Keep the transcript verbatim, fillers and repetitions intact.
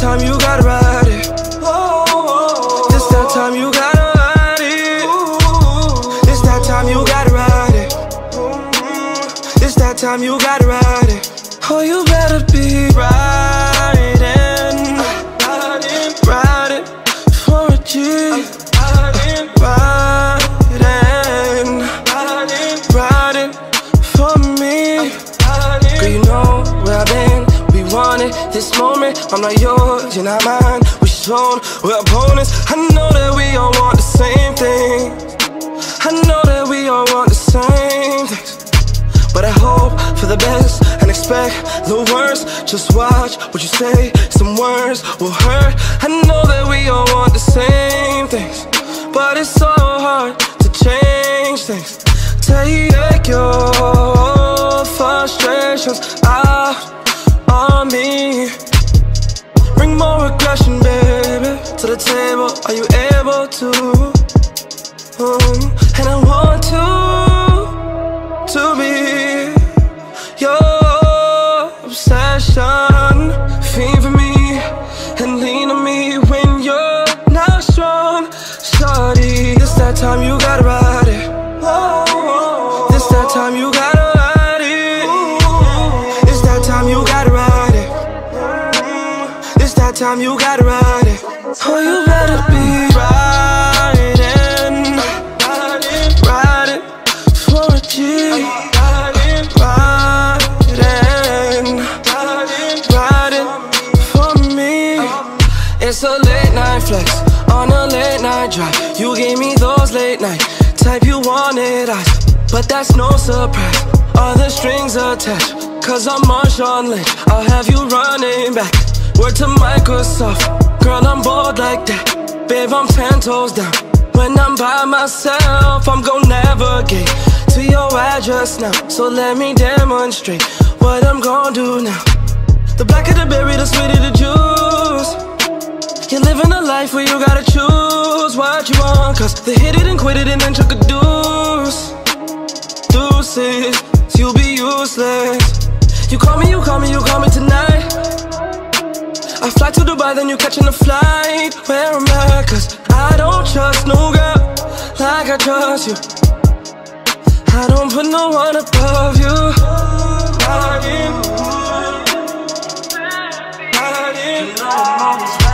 that time you gotta ride it. It's that time you gotta ride it. It's that time you gotta ride it. It's that time you gotta ride it. Oh, you better be riding, riding, riding for a G. Riding, riding, riding, riding for me. Girl, you know where I've been. We wanted this moment. I'm not yours, you're not mine. We're shown, we're opponents. I know that we all want the same thing. I know that we all want the same things. But I hope for the best and expect the worst. Just watch what you say, some words will hurt. I know that we all want the same things, but it's so hard to change things. Take your frustrations out on me. Bring more aggression, baby, to the table. Are you able to? Um, and I want to, to be your obsession. Feed for me and lean on me when you're not strong, shawty. It's that time you gotta ride it. It's that time you gotta. It's that time you gotta ride it. Oh, you better be riding, riding for a G. Riding, riding for me. It's a late night flex on a late night drive. You gave me those late night type you wanted eyes, but that's no surprise. All the strings attached, 'cause I'm Marshawn Lynch. I'll have you running back. Word to Microsoft, girl, I'm bold like that. Babe, I'm ten toes down. When I'm by myself, I'm gon' navigate to your address now. So let me demonstrate what I'm gon' do now. The blacker the berry, the sweeter the juice. You're living a life where you gotta choose what you want, 'cause they hit it and quit it and then took a deuce. Deuces, you'll be useless. You call me, you call me, you call me tonight. I fly to Dubai, then you catching a flight. Where am I? 'Cause I don't trust no girl like I trust you. I don't put no one above you. Riding, riding, riding.